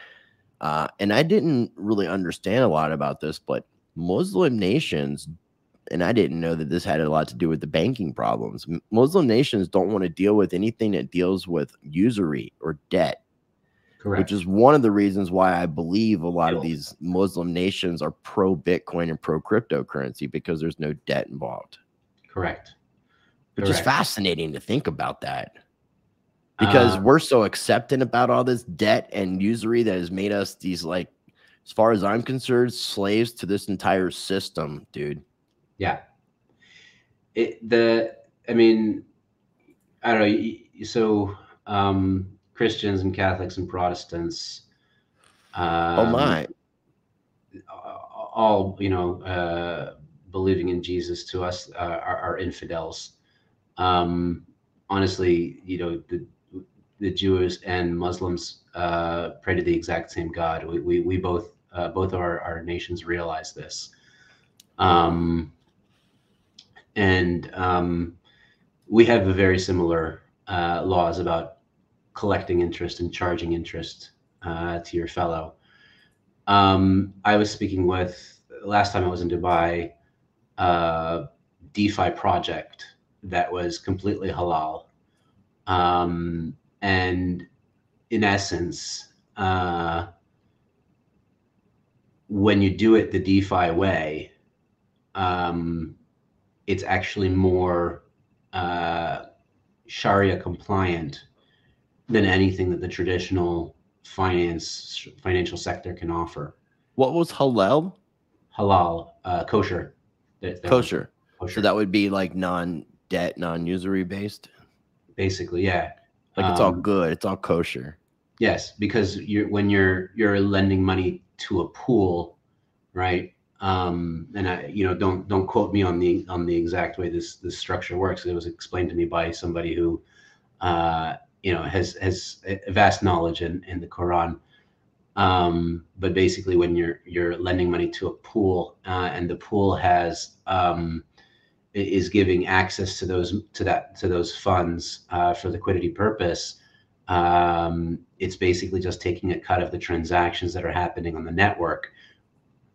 uh, and I didn't really understand a lot about this, but Muslim nations, and I didn't know that this had a lot to do with the banking problems. Muslim nations don't want to deal with anything that deals with usury or debt. Correct. Which is one of the reasons why I believe a lot of these Muslim nations are pro Bitcoin and pro cryptocurrency, because there's no debt involved. Correct. Which Correct. is fascinating to think about that, because um, we're so acceptant about all this debt and usury that has made us these, like, as far as I'm concerned, slaves to this entire system, dude. Yeah. It, the, I mean, I don't know. So, um, Christians and Catholics and Protestants, um, oh my, all, you know, uh, believing in Jesus, to us, uh, are, are infidels. Um, honestly, you know, the, the Jews and Muslims, uh, pray to the exact same God. We, we, we both, uh, both our, our nations realize this. Um, and, um, we have a very similar, uh, laws about collecting interest and charging interest, uh, to your fellow. Um, I was speaking with, last time I was in Dubai, uh, DeFi project that was completely halal. Um, and in essence, uh, when you do it the DeFi way, um, it's actually more, uh, Sharia compliant than anything that the traditional finance financial sector can offer. What was halal? Halal, uh, kosher. That, that kosher. Kosher. So that would be like non-debt, non-usury based? Basically, yeah. Like it's all good. It's all kosher. Yes, because you're when you're you're lending money to a pool, right? Um, and I, you know, don't don't quote me on the on the exact way this this structure works. It was explained to me by somebody who, uh, you know, has has a vast knowledge in in the Quran. Um, but basically, when you're you're lending money to a pool, uh, and the pool has um, is giving access to those to that to those funds uh, for liquidity purpose, um, it's basically just taking a cut of the transactions that are happening on the network,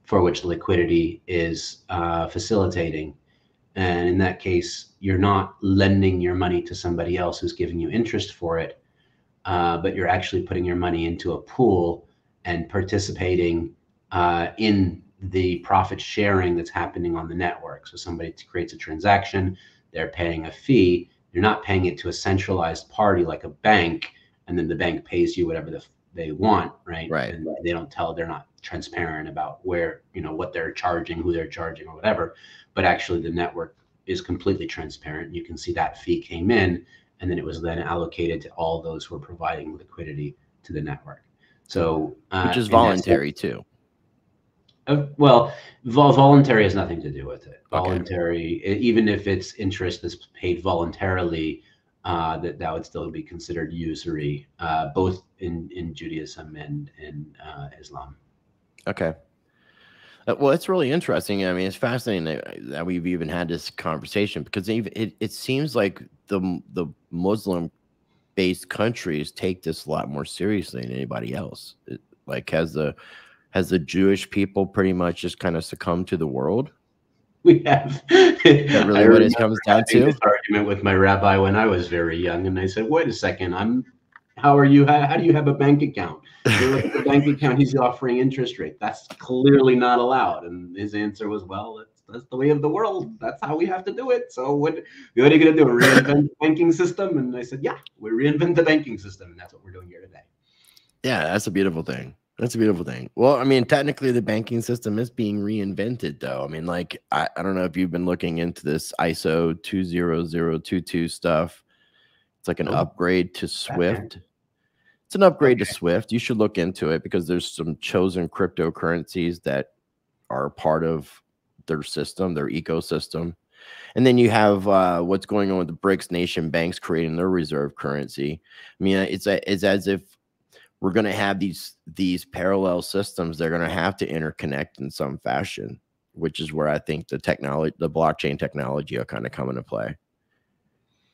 for which the liquidity is uh, facilitating. And in that case, you're not lending your money to somebody else who's giving you interest for it, uh, but you're actually putting your money into a pool and participating uh, in the profit sharing that's happening on the network. So somebody creates a transaction, they're paying a fee. You're not paying it to a centralized party like a bank, and then the bank pays you whatever the f they want, right? Right. And they don't tell, they're not transparent about where, you know, what they're charging, who they're charging or whatever, but actually the network is completely transparent. You can see that fee came in, and then it was then allocated to all those who are providing liquidity to the network. So, uh, which is voluntary too. Uh, well, vol voluntary has nothing to do with it. Voluntary, okay. Even if it's interest that's paid voluntarily, uh, that that would still be considered usury, uh, both in in Judaism and in uh, Islam. Okay. Uh, well, it's really interesting. I mean, it's fascinating that, that we've even had this conversation, because even it it seems like the the Muslim-based countries take this a lot more seriously than anybody else. It, like, has the Has the Jewish people pretty much just kind of succumbed to the world? We have. Is that really what it comes down to? I had an argument with my rabbi when I was very young, and I said, "Wait a second, I'm. How are you? How, how do you have a bank account? You look at the bank account. He's offering interest rate. That's clearly not allowed." And his answer was, "Well, that's, that's the way of the world. That's how we have to do it. So what? What are you going to do? Reinvent the banking system?" And I said, "Yeah, we reinvent the banking system, and that's what we're doing here today." Yeah, that's a beautiful thing. That's a beautiful thing. Well, I mean, technically the banking system is being reinvented though. I mean, like, I, I don't know if you've been looking into this I S O two zero zero two two stuff. It's like an oh, upgrade to Swift. Okay. It's an upgrade okay. to Swift. You should look into it, because there's some chosen cryptocurrencies that are part of their system, their ecosystem. And then you have uh, what's going on with the BRICS nation banks creating their reserve currency. I mean, it's, a, it's as if we're going to have these these parallel systems. They're going to have to interconnect in some fashion, which is where I think the technology, the blockchain technology, will kind of come into play,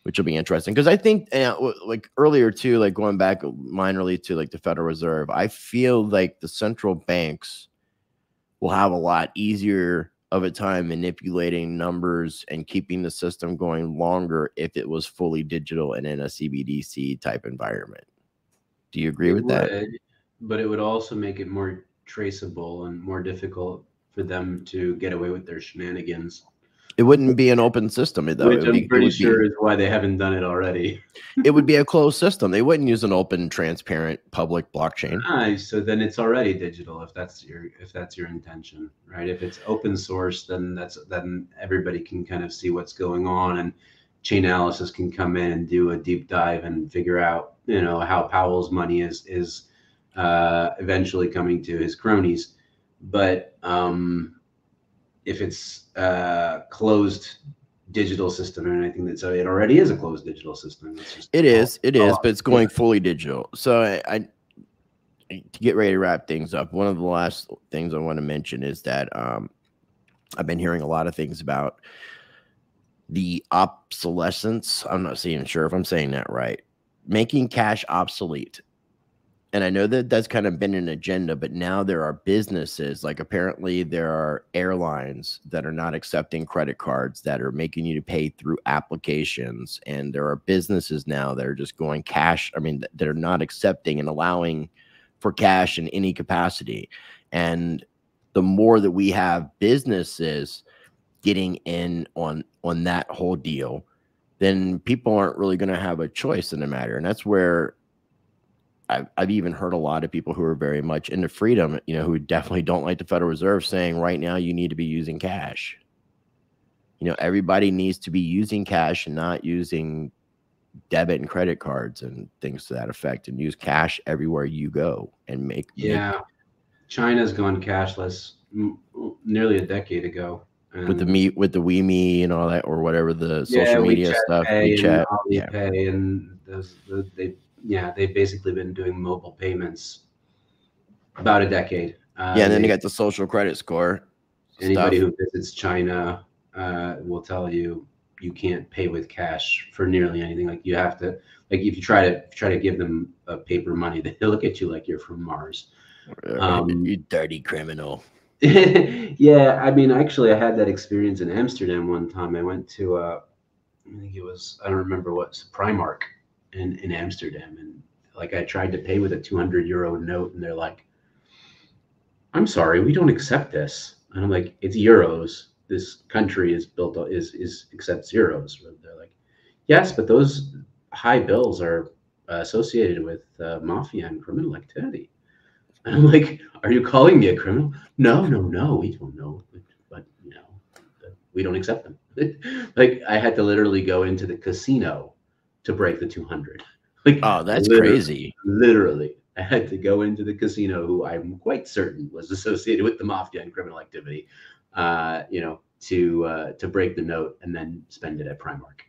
which will be interesting. Because I think, uh, like earlier too, like going back minorly to like the Federal Reserve, I feel like the central banks will have a lot easier of a time manipulating numbers and keeping the system going longer if it was fully digital and in a C B D C type environment. Do you agree with that? But it would also make it more traceable and more difficult for them to get away with their shenanigans. It wouldn't be an open system, though. Which I'm pretty sure is why they haven't done it already. It would be a closed system. They wouldn't use an open, transparent, public blockchain. Ah, so then it's already digital. If that's your if that's your intention, right? If it's open source, then that's then everybody can kind of see what's going on, and Chainalysis can come in and do a deep dive and figure out, you know, how Powell's money is is uh, eventually coming to his cronies. But um, if it's a closed digital system, and I think that so it already is a closed digital system. It's just it is, it is, but it's going fully digital. So I, I, to get ready to wrap things up, one of the last things I want to mention is that um, I've been hearing a lot of things about the obsolescence. I'm not even sure if I'm saying that right. Making cash obsolete. And I know that that's kind of been an agenda, but now there are businesses, like apparently there are airlines that are not accepting credit cards, that are making you to pay through applications. And there are businesses now that are just going cash. I mean, they're not accepting and allowing for cash in any capacity. And the more that we have businesses getting in on, on that whole deal, then people aren't really going to have a choice in the matter. And that's where I've, I've even heard a lot of people who are very much into freedom, you know, who definitely don't like the Federal Reserve, saying right now you need to be using cash. You know, everybody needs to be using cash and not using debit and credit cards and things to that effect, and use cash everywhere you go and make. Yeah. Make. China's gone cashless nearly a decade ago. And with the meet with the WeMe and all that, or whatever the yeah, social media WeChat stuff, Pay WeChat, and yeah. Pay and those, the, they, yeah, they've basically been doing mobile payments about a decade. Uh, yeah, and then they, you got the social credit score. Anybody stuff. who visits China uh, will tell you you can't pay with cash for nearly anything. Like you have to, like if you try to try to give them a paper money, they look at you like you're from Mars. Um, you dirty criminal. Yeah, I mean, actually, I had that experience in Amsterdam one time. I went to, uh, I think it was, I don't remember what, Primark in, in Amsterdam. And like I tried to pay with a two hundred euro note, and they're like, I'm sorry, we don't accept this. And I'm like, it's euros. This country is built, is, is accepts euros. And they're like, yes, but those high bills are uh, associated with uh, mafia and criminal activity. And I'm like, are you calling me a criminal? No, no, no, we don't know. But, but you know, we don't accept them. Like, I had to literally go into the casino to break the two hundred. Like, oh, that's literally crazy. Literally, I had to go into the casino, who I'm quite certain was associated with the mafia and criminal activity, uh, you know, to, uh, to break the note and then spend it at Primark.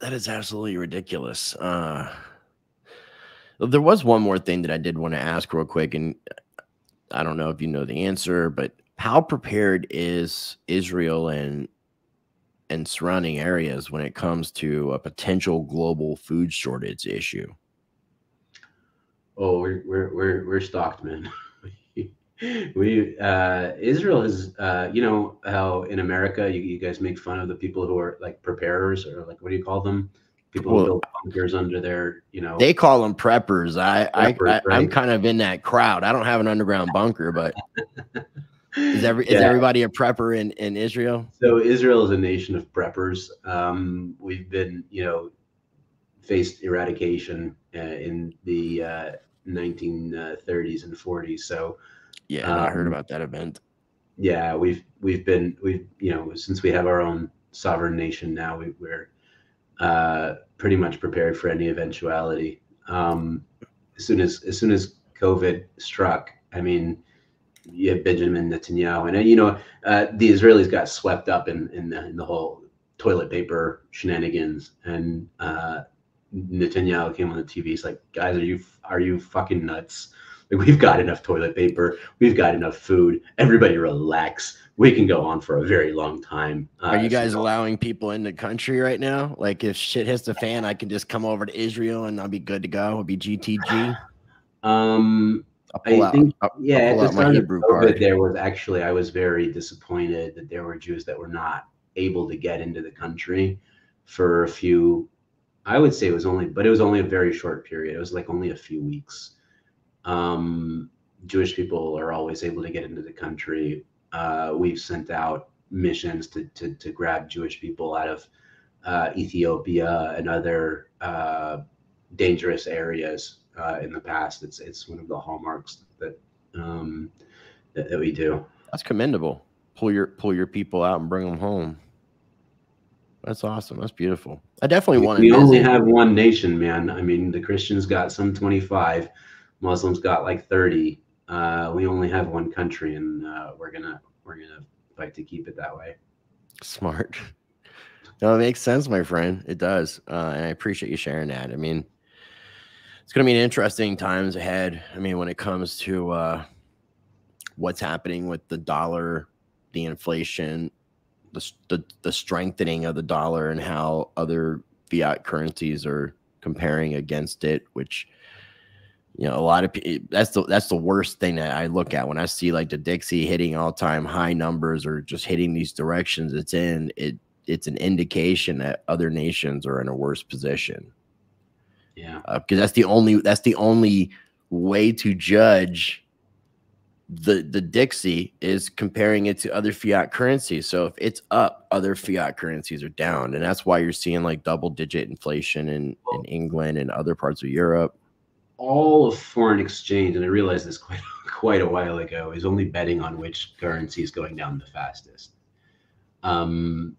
That is absolutely ridiculous. Uh There was one more thing that I did want to ask real quick, and I don't know if you know the answer, but how prepared is Israel and and surrounding areas when it comes to a potential global food shortage issue? Oh, we're we're we're, we're stocked, man. we uh, Israel is, uh, you know how in America you, you guys make fun of the people who are like preparers, or like what do you call them? People well, build bunkers under their, you know. They call them preppers. I, preppers, I, I right? I'm kind of in that crowd. I don't have an underground bunker, but is every yeah. is everybody a prepper in in Israel? So Israel is a nation of preppers. Um, we've been, you know, faced eradication uh, in the uh, nineteen thirties and forties. So yeah, um, I heard about that event. Yeah, we've we've been we've you know since we have our own sovereign nation now, we, we're uh pretty much prepared for any eventuality. Um as soon as as soon as COVID struck, I mean, you have Benjamin Netanyahu, and you know uh the Israelis got swept up in in the, in the whole toilet paper shenanigans, and uh Netanyahu came on the T V. He's like, guys, are you are you fucking nuts? Like, we've got enough toilet paper, we've got enough food, everybody relax. We can go on for a very long time. Uh, Are you guys so allowing people in the country right now? Like, if shit hits the fan, I can just come over to Israel and I'll be good to go. I'll be G T G. Um, I out, think, I'll, yeah, I'll at the start of COVID, there was actually, I was very disappointed that there were Jews that were not able to get into the country for a few I would say it was only, but it was only a very short period. It was like only a few weeks. Um, Jewish people are always able to get into the country. Uh, we've sent out missions to, to, to grab Jewish people out of uh, Ethiopia and other uh, dangerous areas uh, in the past. It's it's one of the hallmarks that, um, that that we do. That's commendable. Pull your pull your people out and bring them home. That's awesome. That's beautiful. I definitely want to. We only have one nation, man. I mean, the Christians got some twenty-five, Muslims got like thirty. Uh, we only have one country, and uh, we're gonna we're gonna fight to keep it that way. Smart. No, it makes sense, my friend. It does, uh, and I appreciate you sharing that. I mean, it's gonna be an interesting times ahead. I mean, when it comes to uh, what's happening with the dollar, the inflation. The, the, the strengthening of the dollar and how other fiat currencies are comparing against it, which, you know, a lot of people, that's the, that's the worst thing that I look at when I see like the Dixie hitting all time high numbers or just hitting these directions it's in. It, it's an indication that other nations are in a worse position. Yeah. Uh, because that's the only, that's the only way to judge the the Dixie is comparing it to other fiat currencies. So if it's up, other fiat currencies are down, and that's why you're seeing like double digit inflation in, well, in England and other parts of Europe. All of foreign exchange, and I realized this quite quite a while ago, is only betting on which currency is going down the fastest. Um,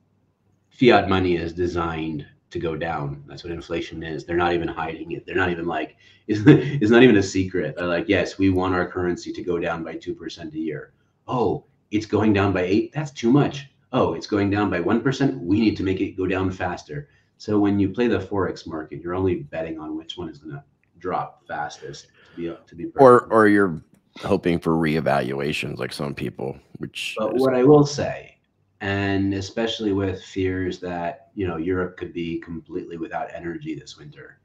fiat money is designed to go down. That's what inflation is. They're not even hiding it. They're not even like, it's, it's not even a secret. They're like, yes, we want our currency to go down by two percent a year. Oh, it's going down by eight. That's too much. Oh, it's going down by one percent. We need to make it go down faster. So when you play the Forex market, you're only betting on which one is going to drop fastest to be up to be perfect. Or, or you're hoping for reevaluations like some people, which. But what I will say, and especially with fears that, you know, Europe could be completely without energy this winter,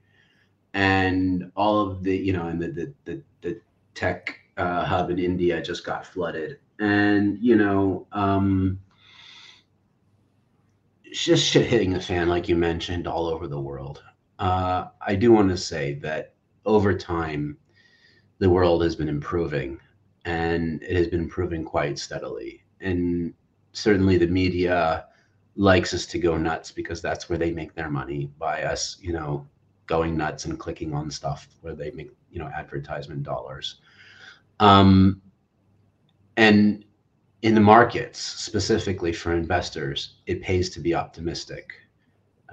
and all of the, you know, and the the the, the tech uh, hub in India just got flooded, and you know, um, just shit hitting the fan, like you mentioned, all over the world. Uh, I do want to say that over time, the world has been improving, and it has been improving quite steadily, and certainly the media likes us to go nuts because that's where they make their money, by us, you know, going nuts and clicking on stuff where they make, you know, advertisement dollars. Um, and in the markets, specifically for investors, it pays to be optimistic.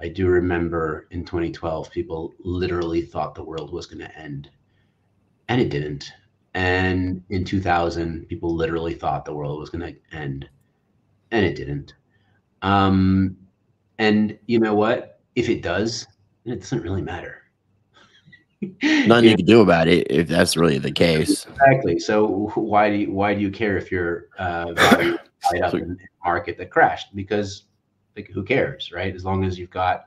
I do remember in twenty twelve, people literally thought the world was going to end, and it didn't. And in two thousand, people literally thought the world was going to end, and it didn't. Um, and you know what? If it does, it doesn't really matter. Nothing you, you can do about it if that's really the case. Exactly. So why do you, why do you care if you're uh, value tied up in a market that crashed? Because like, who cares, right? As long as you've got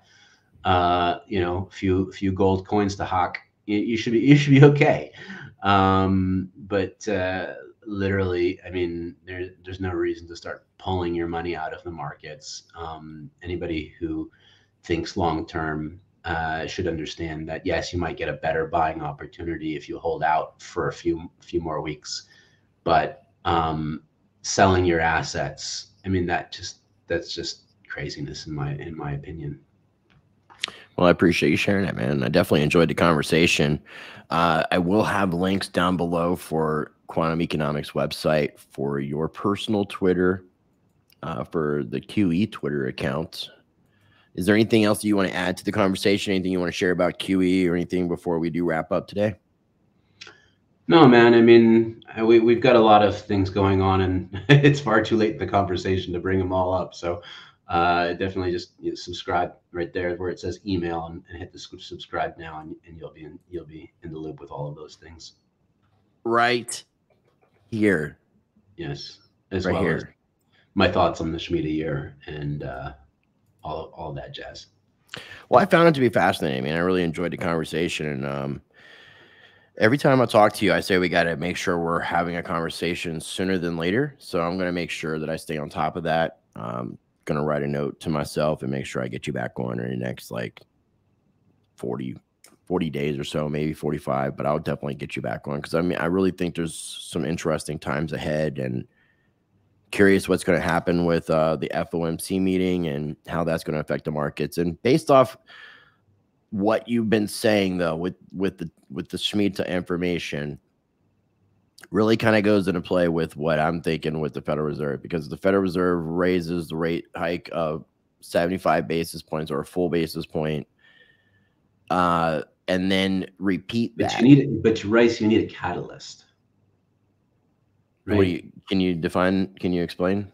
uh, you know, a few few gold coins to hawk, you, you should be you should be okay. Um, but uh, literally, I mean, there, there's no reason to start pulling your money out of the markets. Um, anybody who thinks long-term uh, should understand that, yes, you might get a better buying opportunity if you hold out for a few few more weeks, but um, selling your assets, I mean, that just that's just craziness in my in my opinion. Well, I appreciate you sharing that, man. I definitely enjoyed the conversation. Uh, I will have links down below for Quantum Economics website, for your personal Twitter, uh, for the Q E Twitter account. Is there anything else you want to add to the conversation? Anything you want to share about Q E or anything before we do wrap up today? No, man. I mean, we, we've got a lot of things going on, and it's far too late in the conversation to bring them all up. So uh, definitely just, you know, subscribe right there where it says email, and, and hit the subscribe now, and, and you'll be in, you'll be in the loop with all of those things. Right. Here, yes, as right well here. As my thoughts on the Shemitah year and uh, all all that jazz. Well, I found it to be fascinating, man. I really enjoyed the conversation, and um, every time I talk to you, I say we got to make sure we're having a conversation sooner than later. So I'm going to make sure that I stay on top of that. I'm going to write a note to myself and make sure I get you back on in the next like forty, forty days or so, maybe forty-five, but I'll definitely get you back on because I mean, I really think there's some interesting times ahead and curious what's going to happen with uh, the F O M C meeting and how that's going to affect the markets. And based off what you've been saying, though, with, with the with the Shemitah information, really kind of goes into play with what I'm thinking with the Federal Reserve, because the Federal Reserve raises the rate hike of seventy-five basis points or a full basis point, uh, and then repeat that. But you need, but Rice, you need a catalyst. Right? What do you, can you define? Can you explain?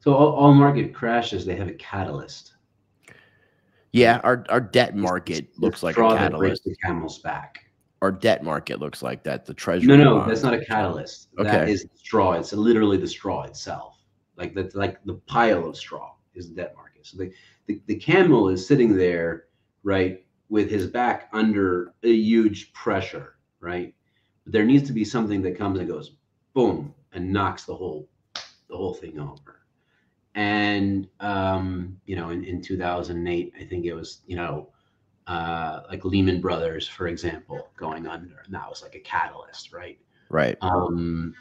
So all, all market crashes, they have a catalyst. Yeah, our our debt market it's, looks it's like a catalyst. That breaks the camel's back. Our debt market looks like that. The treasury. No, no, bond. That's not a catalyst. Okay. That is the straw. It's literally the straw itself. Like that's like the pile of straw is the debt market. So the, the the camel is sitting there, right, with his back under a huge pressure, right. But there needs to be something that comes and goes, boom, and knocks the whole the whole thing over. And um, you know, in in two thousand eight, I think it was, you know. Uh, like Lehman Brothers, for example, going under, and that was like a catalyst, right? Right. Um,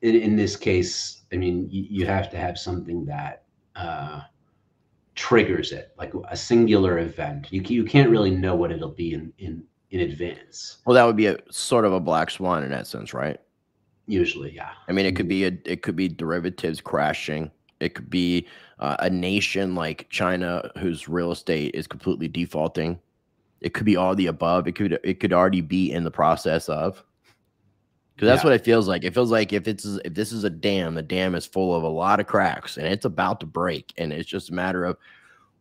in, in this case, I mean, you, you have to have something that uh, triggers it, like a singular event. You you can't really know what it'll be in in in advance. Well, that would be a sort of a black swan in that sense, right? Usually, yeah. I mean, it could be a it could be derivatives crashing. It could be uh, a nation like China whose real estate is completely defaulting. It could be all the above. It could it could already be in the process of, because that's yeah. what it feels like. It feels like if it's if this is a dam, the dam is full of a lot of cracks and it's about to break, and it's just a matter of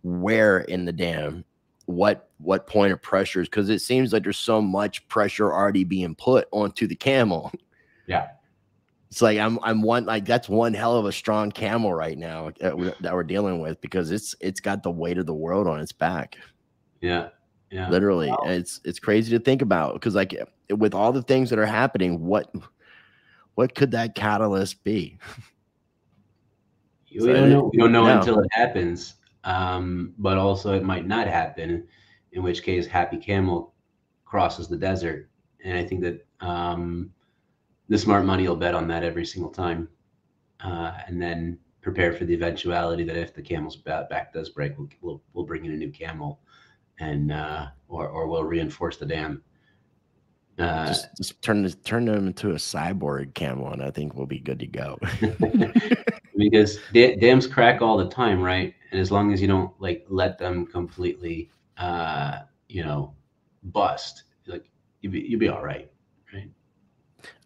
where in the dam, what what point of pressures, because it seems like there's so much pressure already being put onto the camel. Yeah. It's like I'm I'm one like that's one hell of a strong camel right now that we're, that we're dealing with, because it's it's got the weight of the world on its back. Yeah, yeah, literally. Wow. And it's it's crazy to think about, because like with all the things that are happening, what what could that catalyst be? You so don't know. You don't know no. until it happens. Um, but also it might not happen, in which case happy camel crosses the desert, and I think that. Um, The smart money will bet on that every single time, uh, and then prepare for the eventuality that if the camel's back does break, we'll we'll, we'll bring in a new camel, and uh, or or we'll reinforce the dam. Uh, just, just turn this, turn them into a cyborg camel, and I think we'll be good to go. Because dams crack all the time, right? And as long as you don't like let them completely, uh, you know, bust, like you'll be you'll be all right, right?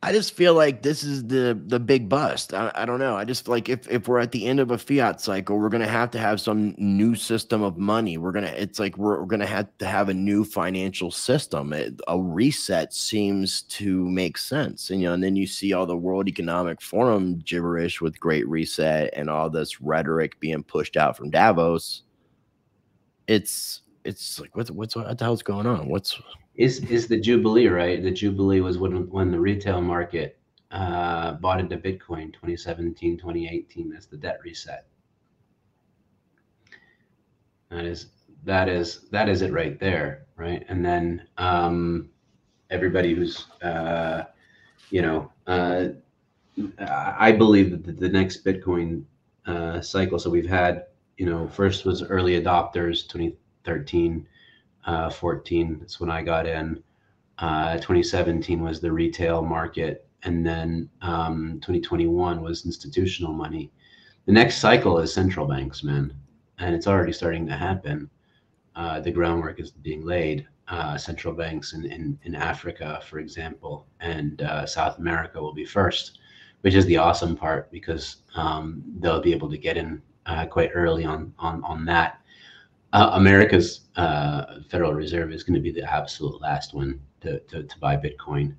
I just feel like this is the the big bust. I, I don't know. I just feel like if if we're at the end of a fiat cycle, we're gonna have to have some new system of money. We're gonna it's like we're, we're gonna have to have a new financial system. It, a reset seems to make sense, and you know. And then you see all the World Economic Forum gibberish with Great Reset and all this rhetoric being pushed out from Davos. It's it's like what's what's what the hell's going on? What's Is is the Jubilee, right? The Jubilee was when when the retail market uh, bought into Bitcoin, twenty seventeen, twenty eighteen. That's the debt reset. That is that is that is it right there, right? And then um, everybody who's uh, you know, uh, I believe that the, the next Bitcoin uh, cycle. So we've had, you know, first was early adopters, twenty thirteen. Uh, fourteen, that's when I got in. Uh, twenty seventeen was the retail market, and then um, twenty twenty-one was institutional money. The next cycle is central banks, man, and it's already starting to happen. Uh, the groundwork is being laid. Uh, central banks in, in, in Africa, for example, and uh, South America will be first, which is the awesome part, because um, they'll be able to get in uh, quite early on on, on that. Uh, America's uh, Federal Reserve is going to be the absolute last one to, to, to buy Bitcoin,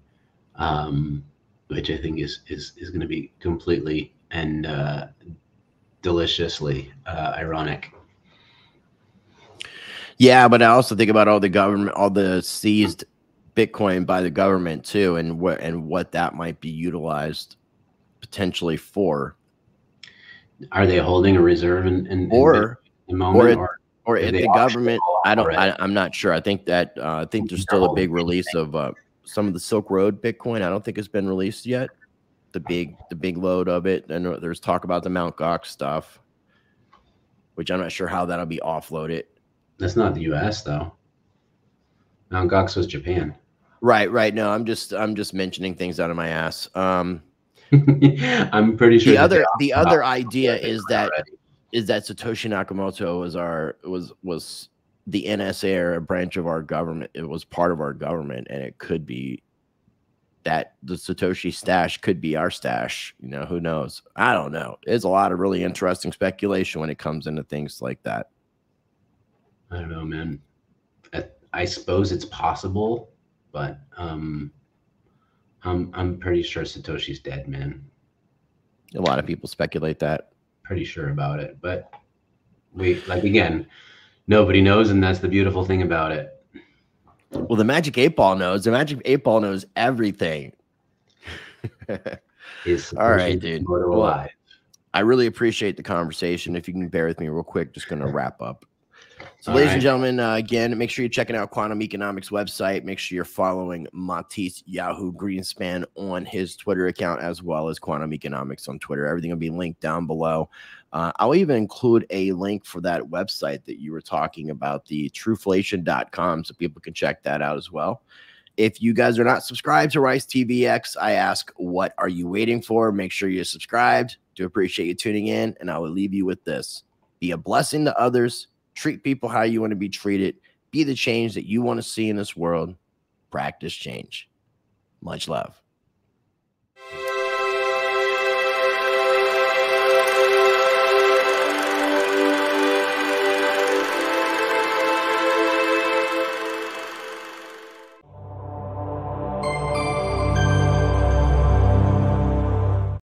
um, which I think is is, is going to be completely and uh, deliciously uh, ironic. Yeah, but I also think about all the government, all the seized Bitcoin by the government too, and what and what that might be utilized potentially for. Are they holding a reserve in, in, or, in the moment? Or it, or or if the government, I don't, I, I'm not sure. I think that uh, I think there's still a big release of uh, some of the Silk Road Bitcoin. I don't think it's been released yet. The big, the big load of it, and there's talk about the Mount Gox stuff, which I'm not sure how that'll be offloaded. That's not the U S though. Mount Gox was Japan. Right, right. No, I'm just, I'm just mentioning things out of my ass. Um, I'm pretty sure the other, the other idea is that already. is that Satoshi Nakamoto was our was was the N S A, or a branch of our government. It was part of our government, and it could be that the Satoshi stash could be our stash. You know, who knows? I don't know. There's a lot of really interesting speculation when it comes into things like that. I don't know, man. I, I suppose it's possible, but um, I'm I'm pretty sure Satoshi's dead, man. A lot of people speculate that. Pretty sure about it, but we like again, nobody knows, and that's the beautiful thing about it. Well, the Magic Eight Ball knows. The Magic Eight Ball knows everything. All right, dude. Well, I really appreciate the conversation. If you can bear with me real quick, just going to wrap up. So, All ladies right. and gentlemen, uh, again, make sure you're checking out Quantum Economics website. Make sure you're following Mati Yahoo Greenspan on his Twitter account, as well as Quantum Economics on Twitter. Everything will be linked down below. Uh, I'll even include a link for that website that you were talking about, the trueflation dot com, so people can check that out as well. If you guys are not subscribed to Rice T V X, I ask, what are you waiting for? Make sure you're subscribed. Do appreciate you tuning in, and I will leave you with this. Be a blessing to others. Treat people how you want to be treated. Be the change that you want to see in this world. Practice change. Much love.